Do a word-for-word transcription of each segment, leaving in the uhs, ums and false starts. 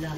blood.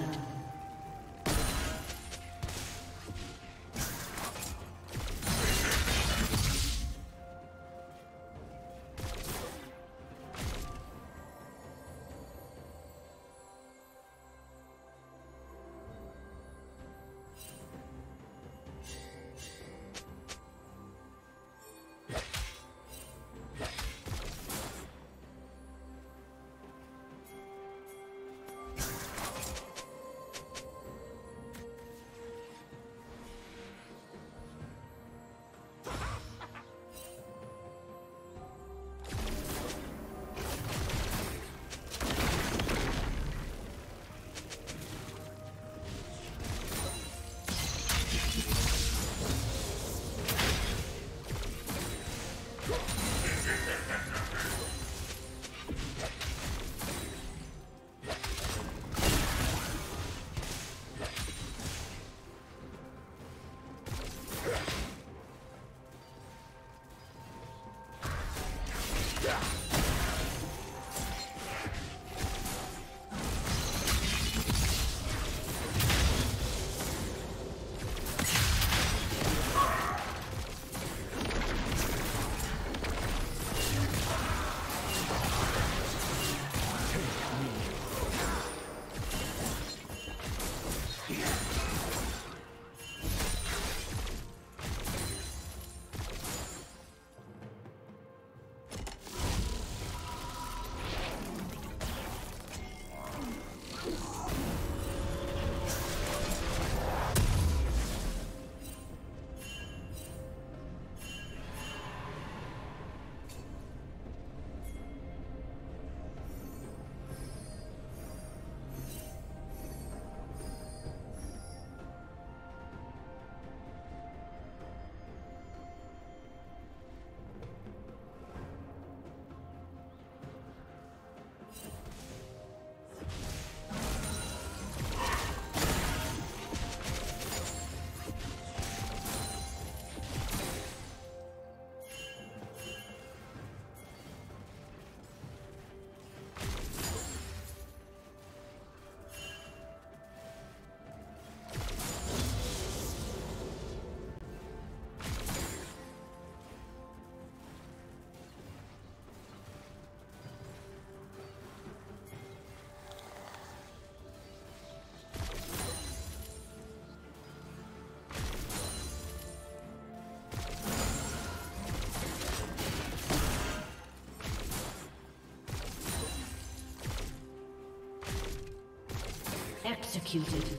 Executed.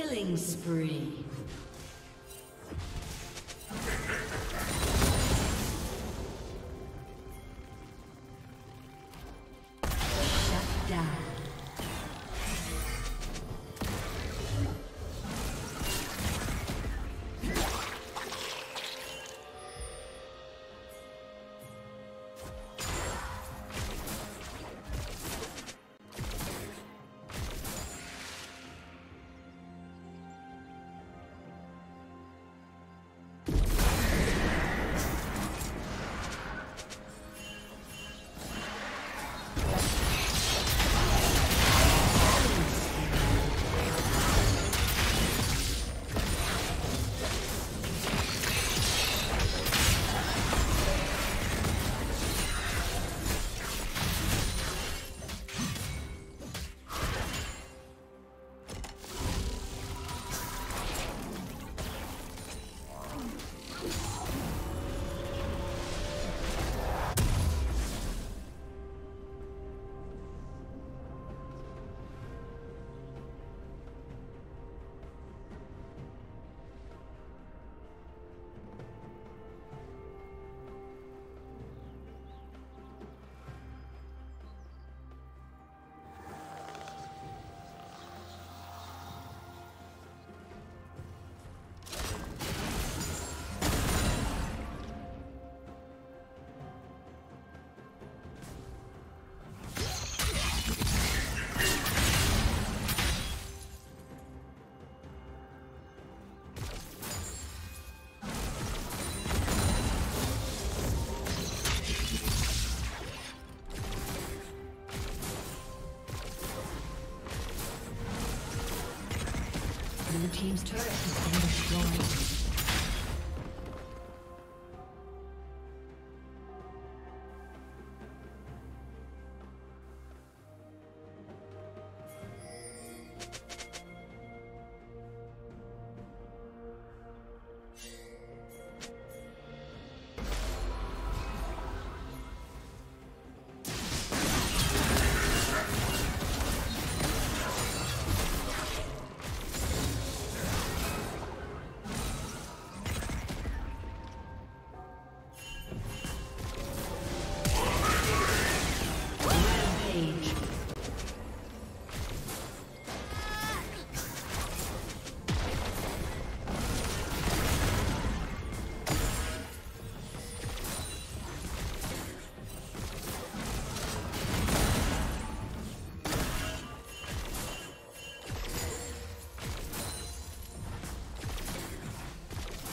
Killing spree. Your team's turret has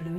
Blue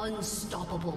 Unstoppable.